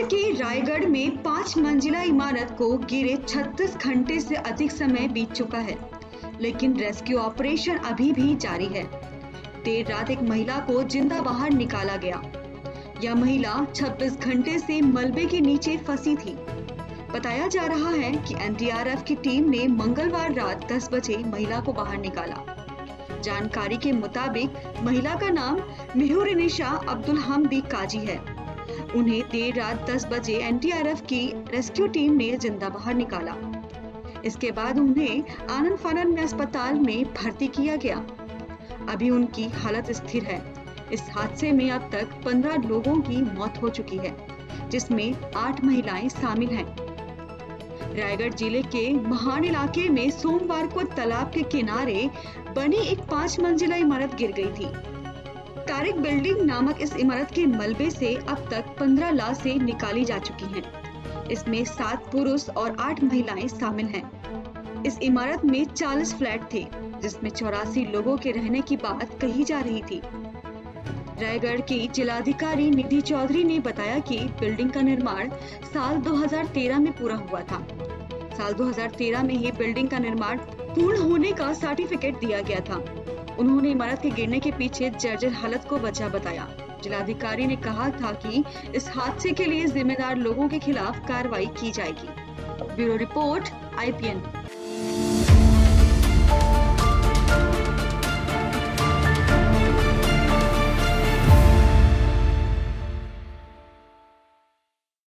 महाराष्ट्र के रायगढ़ में 5 मंजिला इमारत को गिरे 36 घंटे से अधिक समय बीत चुका है, लेकिन रेस्क्यू ऑपरेशन अभी भी जारी है। देर रात एक महिला को जिंदा बाहर निकाला गया। यह महिला 26 घंटे से मलबे के नीचे फंसी थी। बताया जा रहा है कि एनडीआरएफ की टीम ने मंगलवार रात 10 बजे महिला को बाहर निकाला। जानकारी के मुताबिक महिला का नाम मेहरुनिशा अब्दुल हमीदी काजी है। उन्हें देर रात 10 बजे एनडीआरएफ की रेस्क्यू टीम ने जिंदा बाहर निकाला। इसके बाद उन्हें आनन-फानन में अस्पताल में भर्ती किया गया। अभी उनकी हालत स्थिर है। इस हादसे में अब तक 15 लोगों की मौत हो चुकी है, जिसमें 8 महिलाएं शामिल हैं। रायगढ़ जिले के महाड़ इलाके में सोमवार को तालाब के किनारे बनी एक 5 मंजिला इमारत गिर गई थी। तारिक बिल्डिंग नामक इस इमारत के मलबे से अब तक 15 लाशें निकाली जा चुकी हैं। इसमें 7 पुरुष और 8 महिलाएं शामिल हैं। इस इमारत में 40 फ्लैट थे, जिसमें 84 लोगों के रहने की बात कही जा रही थी। रायगढ़ की जिलाधिकारी निधि चौधरी ने बताया कि बिल्डिंग का निर्माण साल 2013 में पूरा हुआ था। साल 2013 में ही बिल्डिंग का निर्माण पूर्ण होने का सर्टिफिकेट दिया गया था। उन्होंने इमारत के गिरने के पीछे जर्जर हालत को वजह बताया। जिलाधिकारी ने कहा था कि इस हादसे के लिए जिम्मेदार लोगों के खिलाफ कार्रवाई की जाएगी। Bureau report IPN।